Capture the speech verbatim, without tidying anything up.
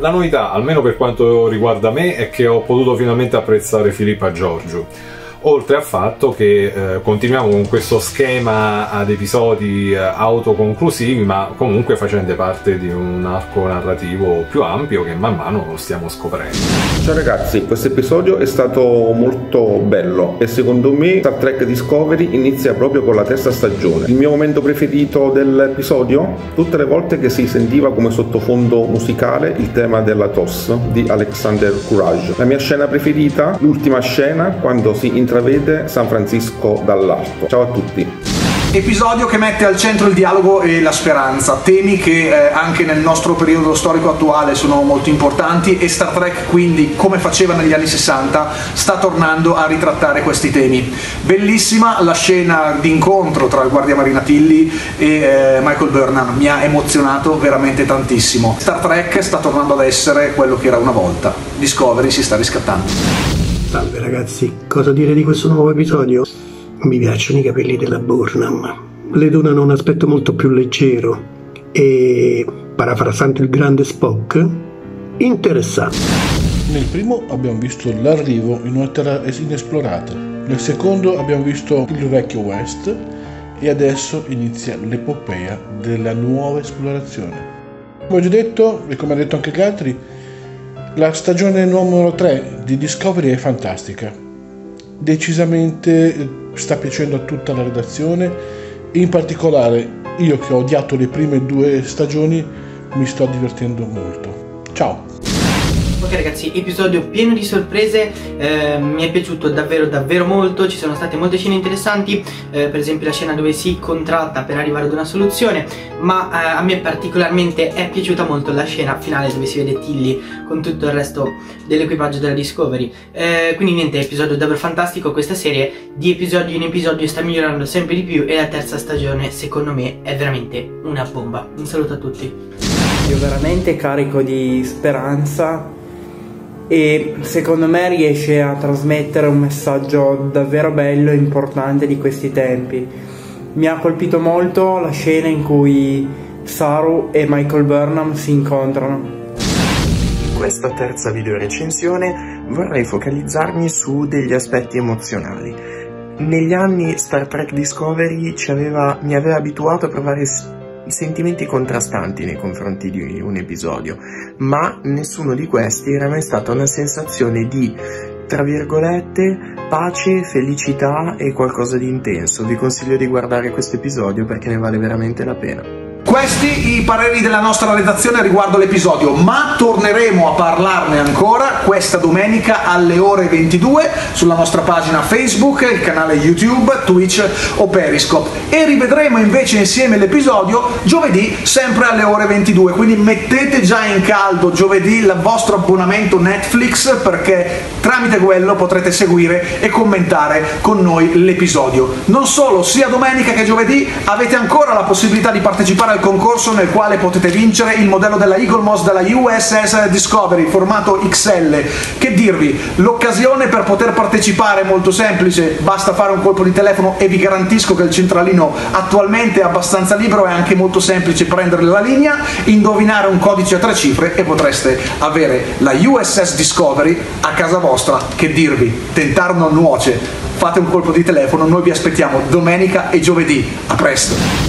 La novità, almeno per quanto riguarda me, è che ho potuto finalmente apprezzare Filippa Giorgio, oltre al fatto che eh, continuiamo con questo schema ad episodi eh, autoconclusivi, ma comunque facendo parte di un arco narrativo più ampio che man mano lo stiamo scoprendo. Ciao ragazzi, questo episodio è stato molto bello e secondo me Star Trek Discovery inizia proprio con la terza stagione. Il mio momento preferito dell'episodio? Tutte le volte che si sentiva come sottofondo musicale il tema della T O S di Alexander Courage. La mia scena preferita? L'ultima scena, quando si introduce Intravede San Francisco dall'alto. Ciao a tutti. Episodio che mette al centro il dialogo e la speranza, temi che eh, anche nel nostro periodo storico attuale sono molto importanti, e Star Trek quindi, come faceva negli anni sessanta, sta tornando a ritrattare questi temi. Bellissima la scena d'incontro tra il guardia marina Tilly e eh, Michael Burnham, mi ha emozionato veramente tantissimo. Star Trek sta tornando ad essere quello che era una volta, Discovery si sta riscattando. Salve ragazzi, cosa dire di questo nuovo episodio? Mi piacciono i capelli della Burnham, le donano un aspetto molto più leggero e, parafrasando il grande Spock, interessante. Nel primo abbiamo visto l'arrivo in una terra inesplorata, nel secondo abbiamo visto il vecchio West e adesso inizia l'epopea della nuova esplorazione. Come ho già detto e come ha detto anche Gatri, la stagione numero tre di Discovery è fantastica, decisamente sta piacendo a tutta la redazione, in particolare io che ho odiato le prime due stagioni mi sto divertendo molto. Ciao! Ok ragazzi, episodio pieno di sorprese, eh, mi è piaciuto davvero davvero molto, ci sono state molte scene interessanti, eh, per esempio la scena dove si contratta per arrivare ad una soluzione, ma eh, a me particolarmente è piaciuta molto la scena finale dove si vede Tilly con tutto il resto dell'equipaggio della Discovery, eh, quindi niente, episodio davvero fantastico, questa serie di episodio in episodio sta migliorando sempre di più e la terza stagione secondo me è veramente una bomba. Un saluto a tutti. Io veramente carico di speranza e secondo me riesce a trasmettere un messaggio davvero bello e importante di questi tempi. Mi ha colpito molto la scena in cui Saru e Michael Burnham si incontrano. In questa terza videorecensione vorrei focalizzarmi su degli aspetti emozionali. Negli anni Star Trek Discovery ci aveva, mi aveva abituato a provare sentimenti contrastanti nei confronti di un episodio, ma nessuno di questi era mai stata una sensazione di, tra virgolette, pace, felicità e qualcosa di intenso. Vi consiglio di guardare questo episodio perché ne vale veramente la pena. Questi i pareri della nostra redazione riguardo l'episodio, ma torneremo a parlarne ancora questa domenica alle ore ventidue sulla nostra pagina Facebook, il canale YouTube, Twitch o Periscope, e rivedremo invece insieme l'episodio giovedì sempre alle ore ventidue, quindi mettete già in caldo giovedì il vostro abbonamento Netflix perché tramite quello potrete seguire e commentare con noi l'episodio. Non solo, sia domenica che giovedì avete ancora la possibilità di partecipare al concorso nel quale potete vincere il modello della Eagle Moss della U S S Discovery formato X L. Che dirvi, l'occasione per poter partecipare è molto semplice, basta fare un colpo di telefono e vi garantisco che il centralino attualmente è abbastanza libero, è anche molto semplice prendere la linea, indovinare un codice a tre cifre e potreste avere la U S S Discovery a casa vostra. Che dirvi, tentar non nuoce, fate un colpo di telefono, noi vi aspettiamo domenica e giovedì, a presto!